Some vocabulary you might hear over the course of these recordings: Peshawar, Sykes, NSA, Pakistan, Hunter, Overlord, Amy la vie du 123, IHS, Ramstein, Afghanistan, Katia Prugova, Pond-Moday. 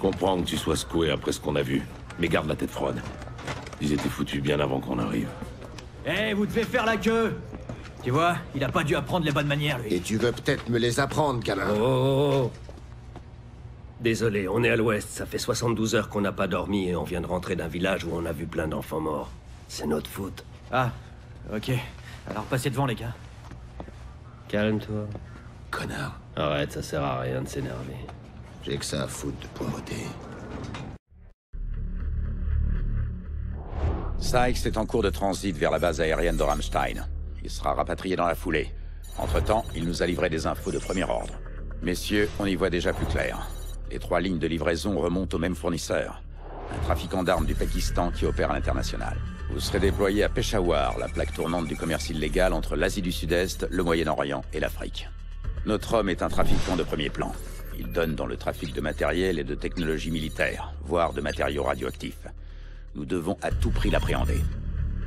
comprends que tu sois secoué après ce qu'on a vu, mais garde la tête froide. Ils étaient foutus bien avant qu'on arrive. Eh, vous devez faire la queue! Tu vois, il a pas dû apprendre les bonnes manières, lui. Et tu veux peut-être me les apprendre, câlin. Oh. Désolé, on est à l'ouest, ça fait 72 heures qu'on n'a pas dormi et on vient de rentrer d'un village où on a vu plein d'enfants morts. C'est notre faute. Ah, ok. Alors passez devant, les gars. Calme-toi. Connard. Arrête, ça sert à rien de s'énerver. J'ai que ça à foutre de Pond-Moday. Sykes est en cours de transit vers la base aérienne de Ramstein. Il sera rapatrié dans la foulée. Entre-temps, il nous a livré des infos de premier ordre. Messieurs, on y voit déjà plus clair. Les 3 lignes de livraison remontent au même fournisseur. Un trafiquant d'armes du Pakistan qui opère à l'international. Vous serez déployé à Peshawar, la plaque tournante du commerce illégal entre l'Asie du Sud-Est, le Moyen-Orient et l'Afrique. Notre homme est un trafiquant de premier plan. Il donne dans le trafic de matériel et de technologies militaires, voire de matériaux radioactifs. Nous devons à tout prix l'appréhender.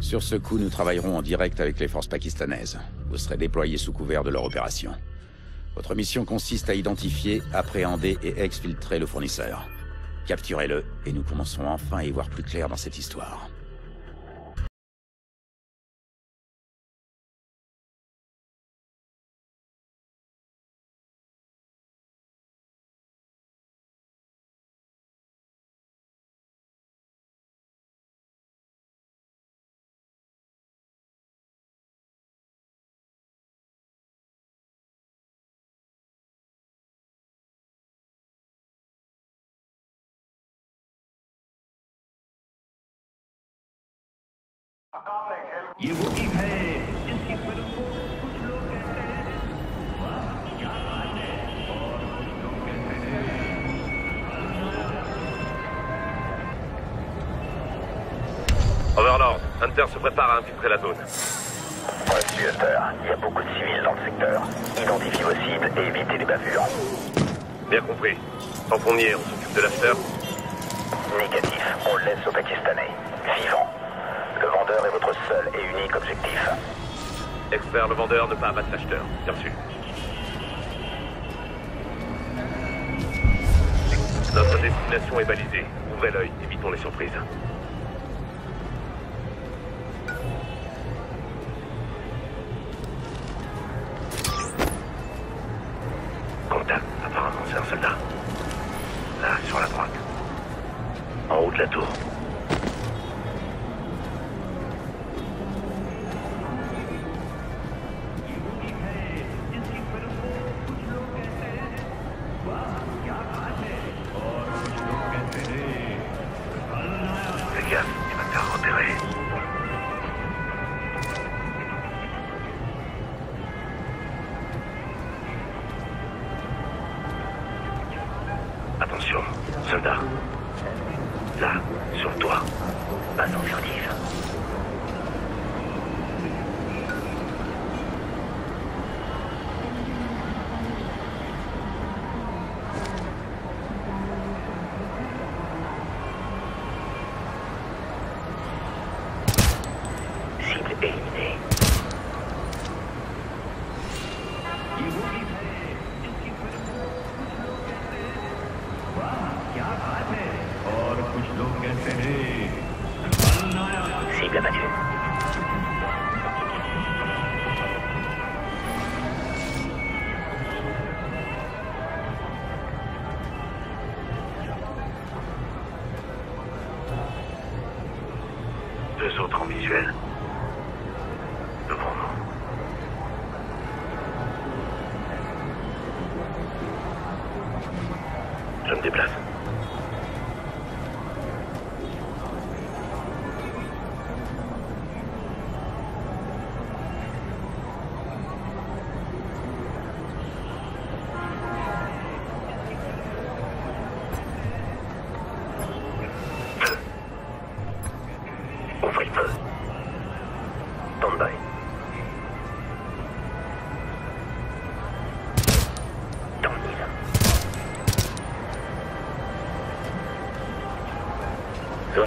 Sur ce coup, nous travaillerons en direct avec les forces pakistanaises. Vous serez déployés sous couvert de leur opération. Votre mission consiste à identifier, appréhender et exfiltrer le fournisseur. Capturez-le, et nous commencerons enfin à y voir plus clair dans cette histoire. ये वो की है जिसकी फिल्म को कुछ लोग कहते हैं वाह क्या बात है और कुछ लोग कहते हैं Overlord, Hunter se prépare à infiltrer la zone. Ouais, monsieur Hunter, il y a beaucoup de civils dans le secteur. Identifiez vos cibles et évitez les bavures. Bien compris. Tant qu'on y est, on s'occupe de l'after. Négatif, on le laisse aux Pakistanais. Vivant. Le vendeur est votre seul et unique objectif. Expert, le vendeur, ne pas abattre l'acheteur. Bien sûr. Notre destination est balisée. Ouvrez l'œil, évitons les surprises. Contact, apparemment c'est un soldat. Là, sur la droite. En haut de la tour.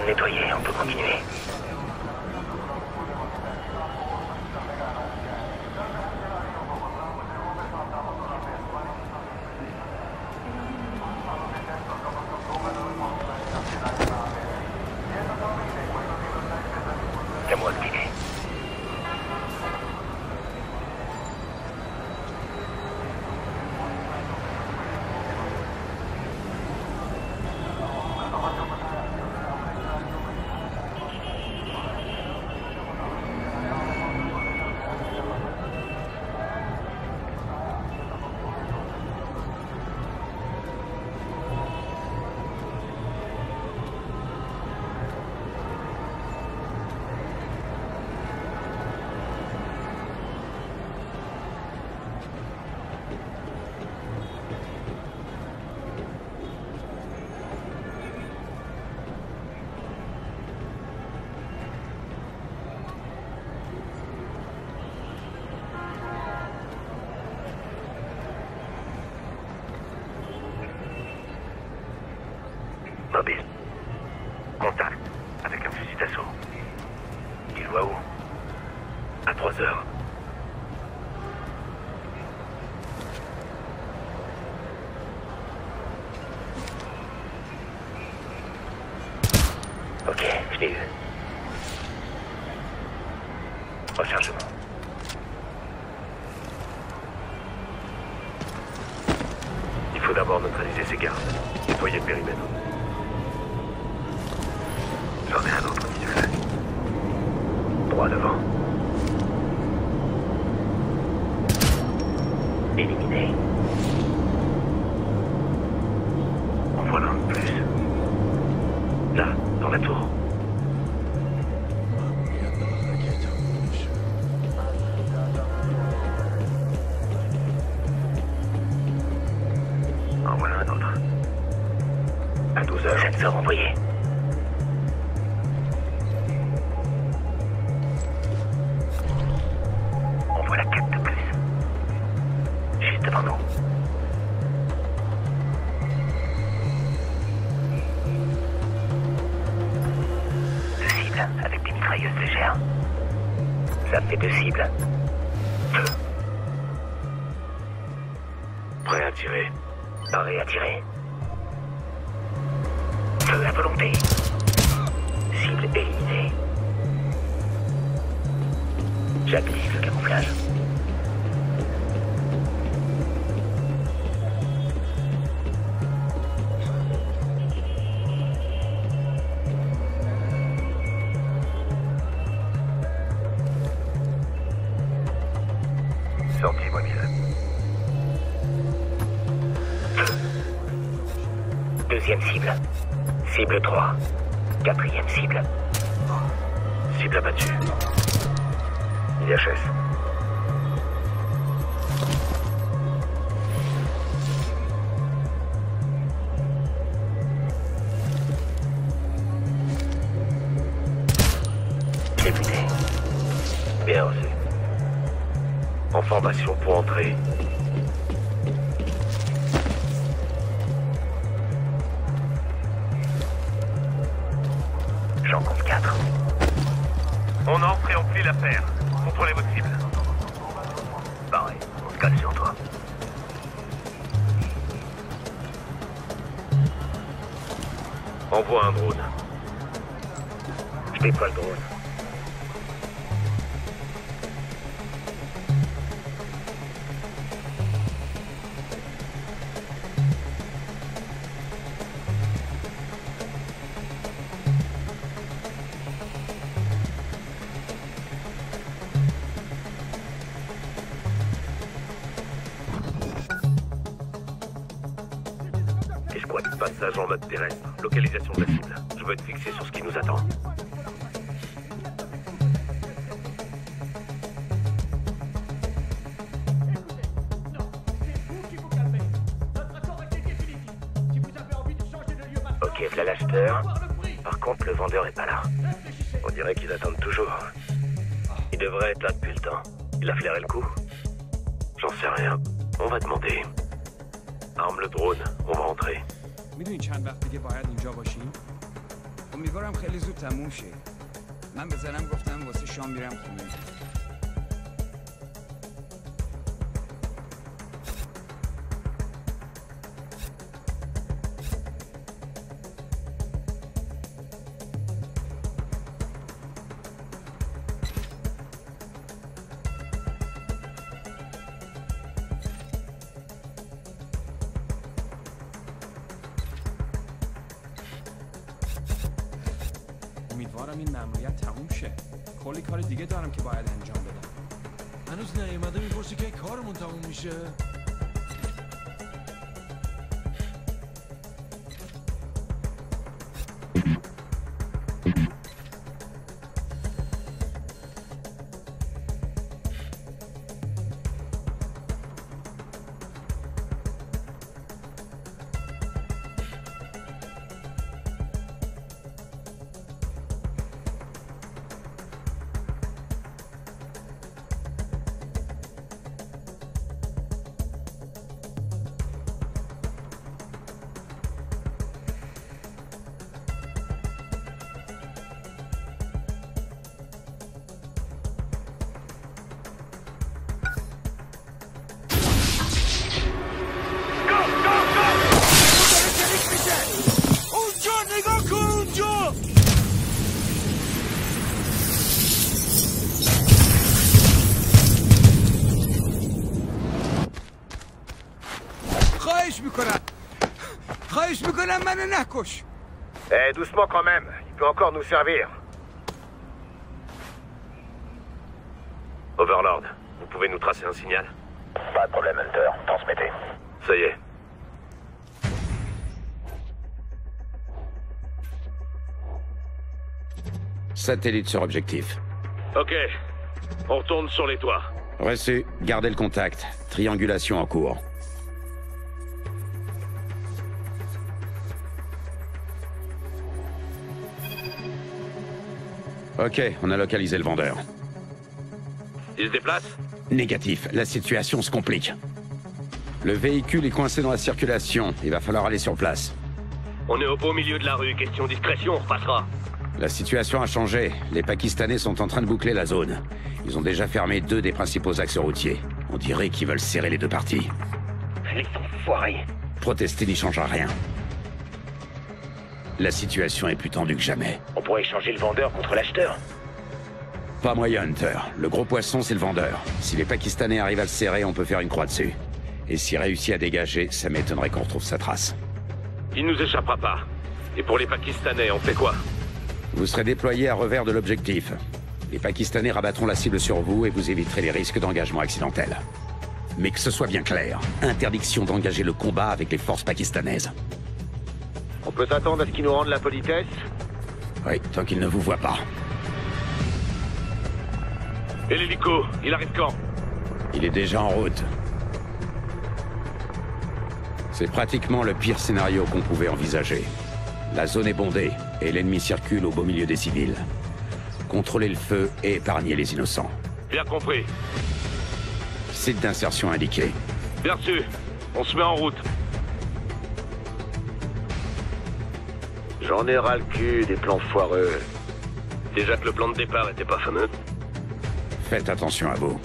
Nettoyer, on peut continuer. qu'à moi de l'idée. Contact avec un fusil d'assaut. Il va où? À 3 heures. Ok, je l'ai eu. Rechargement. Il faut d'abord neutraliser ces gardes. Nettoyer le périmètre. J'en ai un autre qui se fait. Droit devant. Éliminé. En voilà un de plus. Là, dans la tour. En voilà un autre. À 12 heures, 7 heures envoyées. Sortie mobile. Deuxième cible. Cible 3. Quatrième cible. Cible abattue. IHS. Député. Bien reçu. En formation pour entrer. J'en compte 4. On entre et on plie l'affaire. Contrôlez votre cible. Pareil, on se cale sur toi. Envoie un drone. Je déploie le drone. Passage en mode terrestre. Localisation de la cible. Je veux être fixé sur ce qui nous attend. Ok, voilà l'acheteur. Par contre, le vendeur n'est pas là. On dirait qu'ils attendent toujours. Il devrait être là depuis le temps. Il a flairé le coup. J'en sais rien. On va demander. Arme le drone. On va entrer. میدونی چند وقت دیگه باید اینجا باشیم؟ امیدوارم خیلی زود تموم شه. من به زنم گفتم واسه شام میرم خونه. همین مأموریت تموم شه. کلی کار دیگه دارم که باید انجام بدم. هنوز نیومده میپرسی که کارمون تموم میشه؟ Eh, doucement quand même, il peut encore nous servir. Overlord, vous pouvez nous tracer un signal? Pas de problème, Hunter, transmettez. Ça y est. Satellite sur objectif. Ok, on retourne sur les toits. Reçu, gardez le contact. Triangulation en cours. Ok, on a localisé le vendeur. Il se déplace? Négatif, la situation se complique. Le véhicule est coincé dans la circulation, il va falloir aller sur place. On est au beau milieu de la rue, question discrétion, on repassera. La situation a changé, les Pakistanais sont en train de boucler la zone. Ils ont déjà fermé 2 des principaux axes routiers. On dirait qu'ils veulent serrer les 2 parties. Les enfoirés! Protester n'y changera rien. La situation est plus tendue que jamais. On pourrait échanger le vendeur contre l'acheteur. Pas moyen, Hunter. Le gros poisson, c'est le vendeur. Si les Pakistanais arrivent à le serrer, on peut faire une croix dessus. Et s'il réussit à dégager, ça m'étonnerait qu'on retrouve sa trace. Il nous échappera pas. Et pour les Pakistanais, on fait quoi? Vous serez déployés à revers de l'objectif. Les Pakistanais rabattront la cible sur vous et vous éviterez les risques d'engagement accidentel. Mais que ce soit bien clair, interdiction d'engager le combat avec les forces pakistanaises. On peut s'attendre à ce qu'ils nous rendent la politesse? Oui, tant qu'ils ne vous voient pas. Et l'hélico, il arrive quand? Il est déjà en route. C'est pratiquement le pire scénario qu'on pouvait envisager. La zone est bondée, et l'ennemi circule au beau milieu des civils. Contrôlez le feu et épargnez les innocents. Bien compris. Site d'insertion indiqué. Bien reçu, on se met en route. J'en ai ras le cul des plans foireux. Déjà que le plan de départ était pas fameux. Faites attention à vous.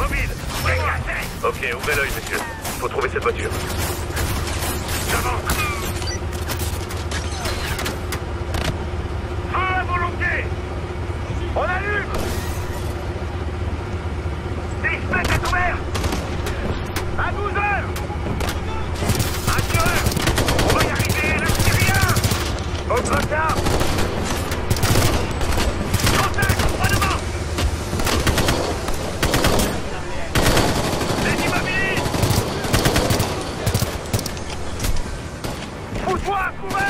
Mobile! Ok, ouvrez l'œil, monsieur. Faut trouver cette voiture. J'avance! On allume! L'espèce est ouverte! À 12h! Assureur! On va y arriver, lâchez rien! Au retard! Contact! Pas devant! Les immobilistes! Fous-toi, courez!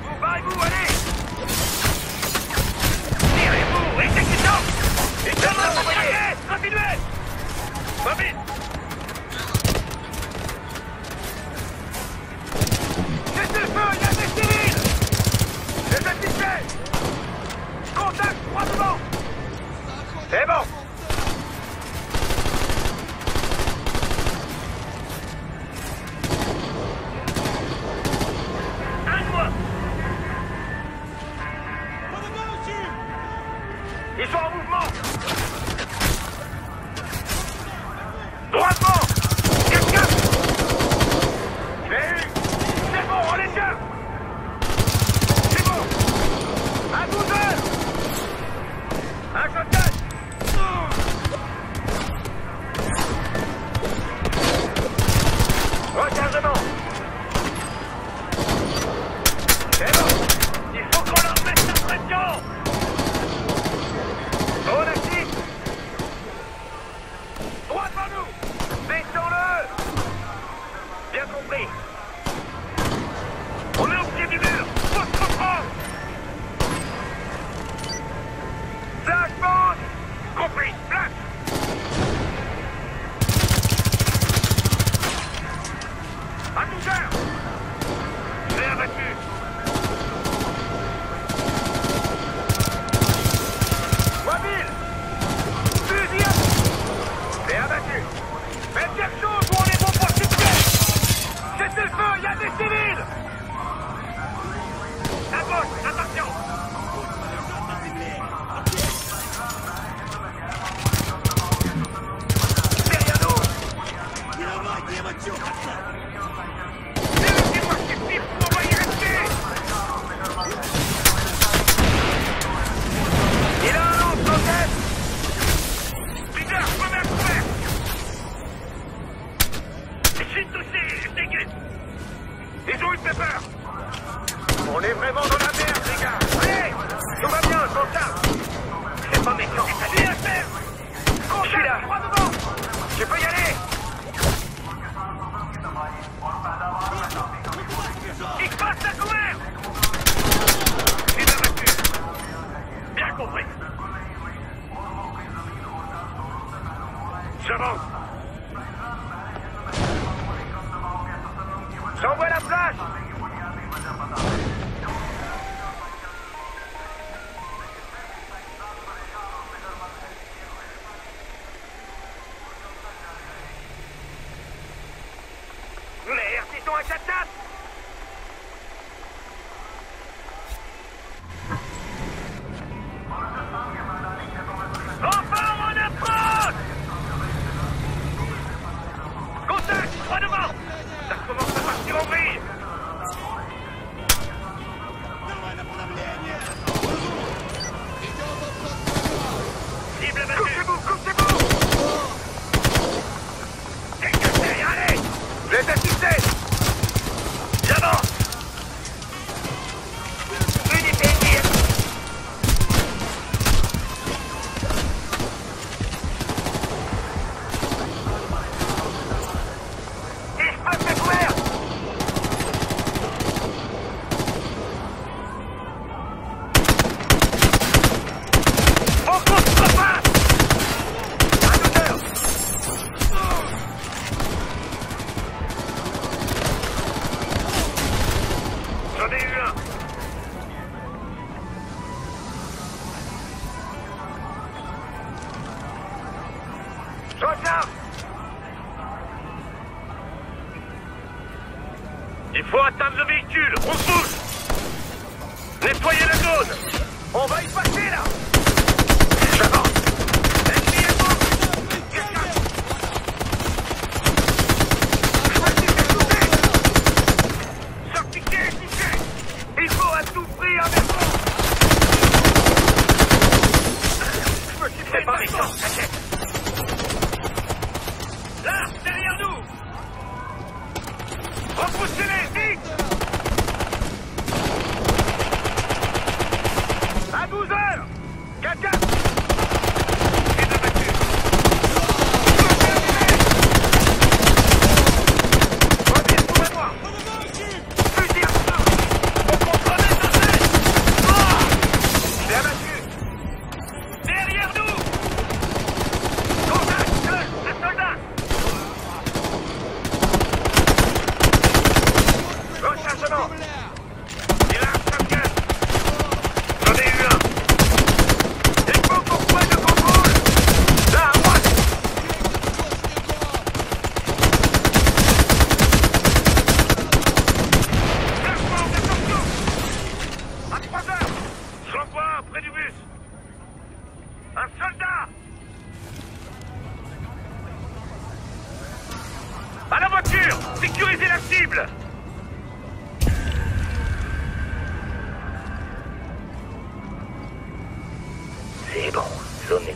Barrez-vous, barrez-vous, allez! Tirez-vous, exécutons! Étonnez-vous, voyez! Continuez! Va vite! Laissez feu, il y a des civils! Les assistez! Contact, droit devant! C'est bon!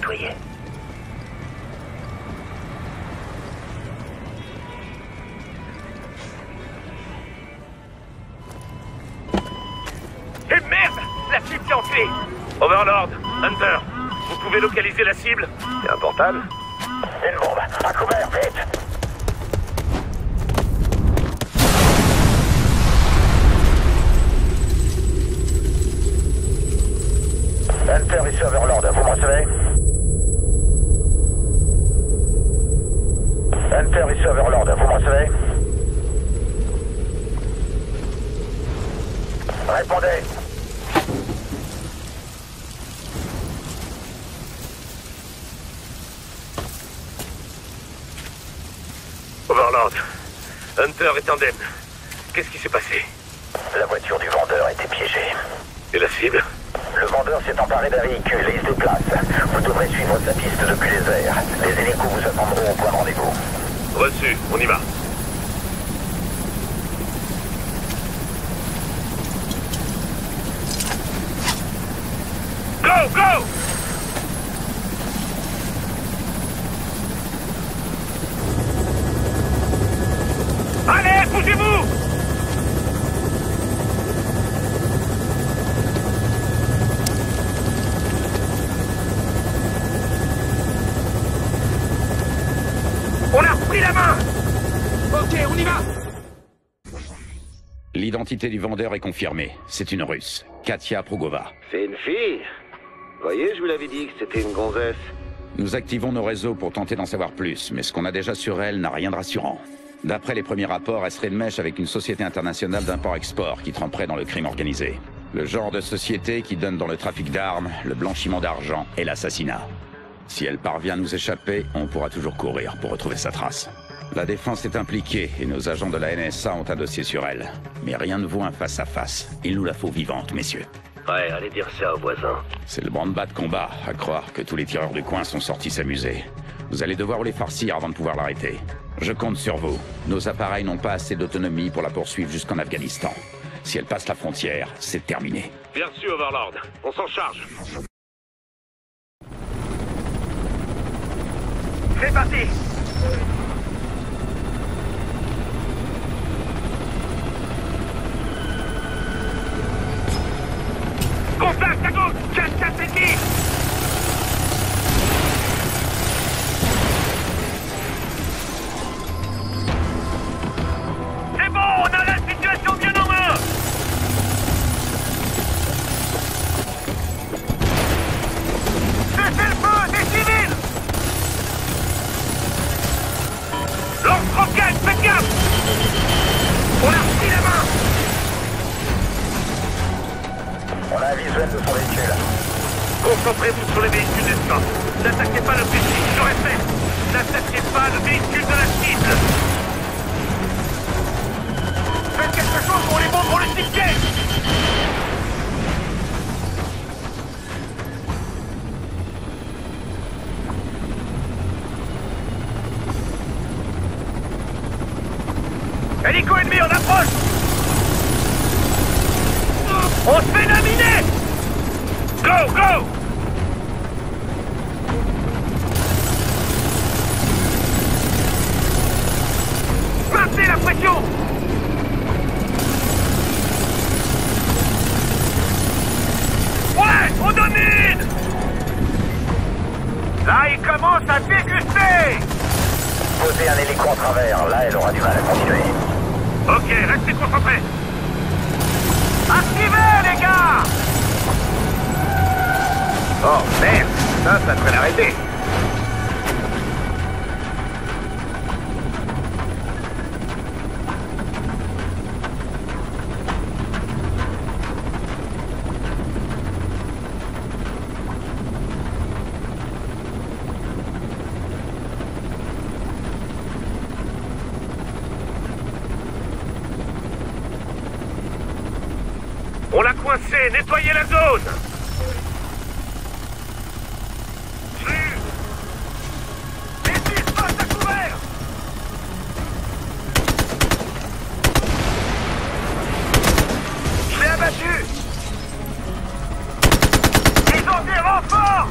tutoyait. Et merde! La cible s'est enfuie! Overlord, Hunter, vous pouvez localiser la cible? C'est un portable? Une bombe! À couvert, vite! Hunter et Overlord, vous me recevez? Hunter et Overlord, vous me recevez? Répondez! Overlord, Hunter est indemne. Qu'est-ce qui s'est passé? La voiture du vendeur a été piégée. Et la cible? Le vendeur s'est emparé d'un véhicule et il se déplace. Vous devrez suivre sa piste depuis les airs. Les hélicos vous attendront au point rendez-vous. Reçu, on y va. Go, go! Allez, bougez-vous! L'identité du vendeur est confirmée. C'est une Russe, Katia Prugova. C'est une fille? Voyez, je vous l'avais dit que c'était une gonzesse. Nous activons nos réseaux pour tenter d'en savoir plus, mais ce qu'on a déjà sur elle n'a rien de rassurant. D'après les premiers rapports, elle serait de mèche avec une société internationale d'import-export qui tremperait dans le crime organisé. Le genre de société qui donne dans le trafic d'armes, le blanchiment d'argent et l'assassinat. Si elle parvient à nous échapper, on pourra toujours courir pour retrouver sa trace. La défense est impliquée et nos agents de la NSA ont un dossier sur elle. Mais rien ne vaut un face-à-face. Il nous la faut vivante, messieurs. Ouais, allez dire ça aux voisins. C'est le branle-bas de combat, à croire que tous les tireurs du coin sont sortis s'amuser. Vous allez devoir les farcir avant de pouvoir l'arrêter. Je compte sur vous. Nos appareils n'ont pas assez d'autonomie pour la poursuivre jusqu'en Afghanistan. Si elle passe la frontière, c'est terminé. Bien sûr, Overlord. On s'en charge. C'est parti! Contact à gauche, 4-4-10. C'est bon, on a la situation bien en main. Cessez le feu, des civils. Lance-roquette, faites gaffe. On a repris la main. On a un visuel de son véhicule. Concentrez-vous sur les véhicules d'escorte. N'attaquez pas l'objectif, je répète. N'attaquez pas le véhicule de la cible. Faites quelque chose pour les bombes, on les ticket. Hélico ennemi, on approche. On se fait laminer! Go, go! Maintenez la pression! Ouais, on domine! Là, il commence à déguster! Posez un hélico en travers, là, elle aura du mal à continuer. Ok, restez concentrés! Activez, les gars! Oh, merde! Ça devrait l'arrêter! On l'a coincé, nettoyez la zone! Laissez espace à couvert! Je l'ai abattu! Ils ont des renforts!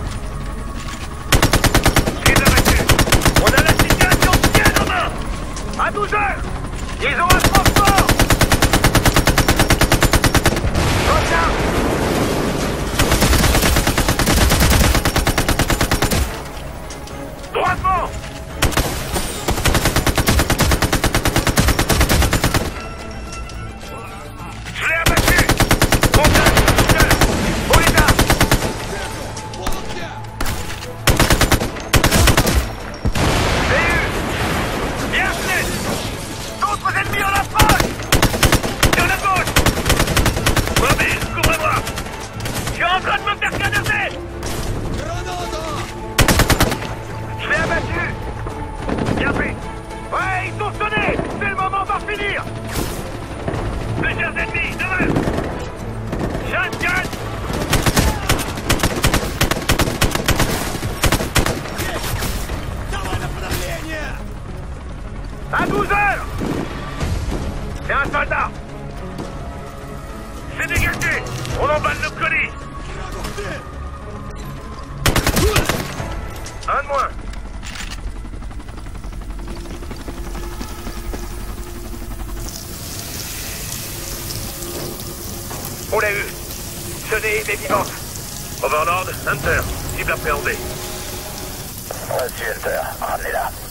C'est dégagé. On emballe le colis. Un de moins. On l'a eu. Sonnez des vivantes. Overlord, Hunter, cible appréhendée. Reçu, Hunter. Ramenez-la.